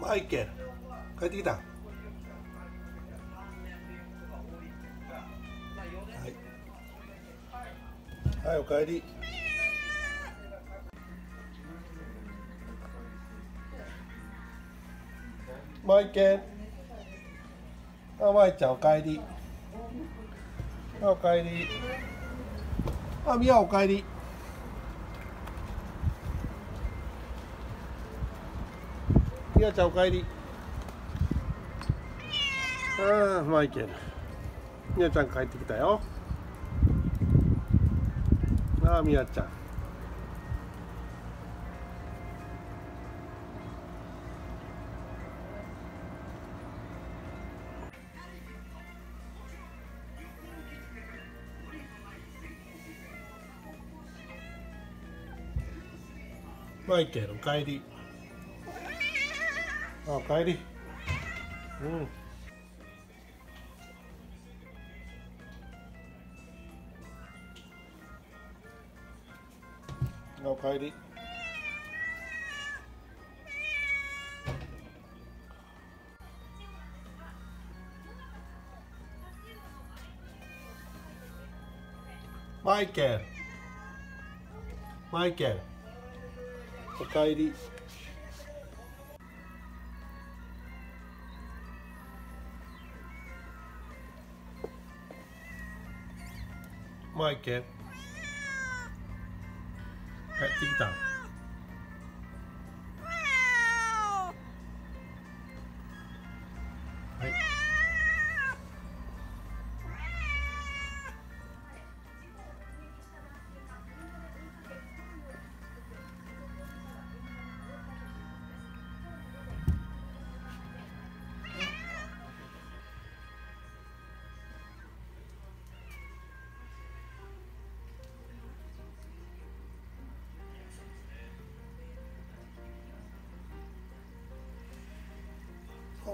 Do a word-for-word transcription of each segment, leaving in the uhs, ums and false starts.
マイケル帰ってきた。はい、はい、おかえり。マイケル、あ、マイちゃんおかえり。あ、おかえり。あ、ミヤおかえり。ミヤちゃんおかえり。あ、マイケル、ミヤちゃん帰ってきたよ。あ、ミヤちゃん。マイケルおかえり。あ、おかえり。うん。あ、おかえり。マイケル。マイケル。おかえり。マイケル。帰ってきた。はい。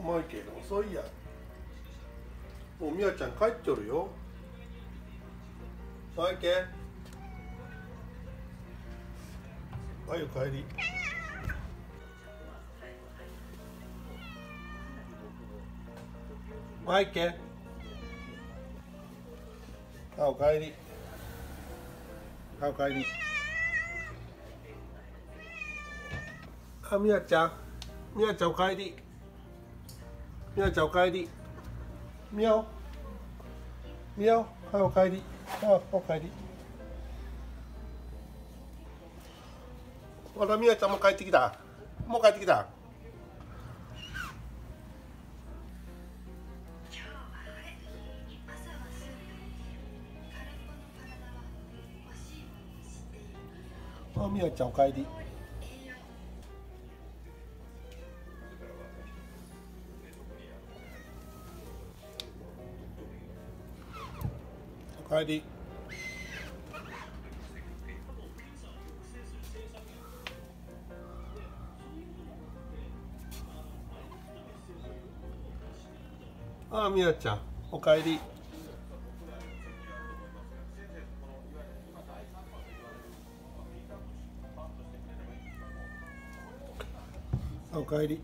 マイケル遅いや。もうミヤちゃん帰っておるよ。マイケル、はい、お帰り。マイケル、あ、お帰り。あ、お帰り。あ、ミヤちゃん、ミヤちゃんお帰り。みやちゃんおかえり。みやお、みやお、はい、おかえり。あ、おかえり。またみやちゃんも帰ってきた。もう帰ってきた。あ、みやちゃんおかえり。おかえり。ああ、みやちゃんおかえり。おかえり。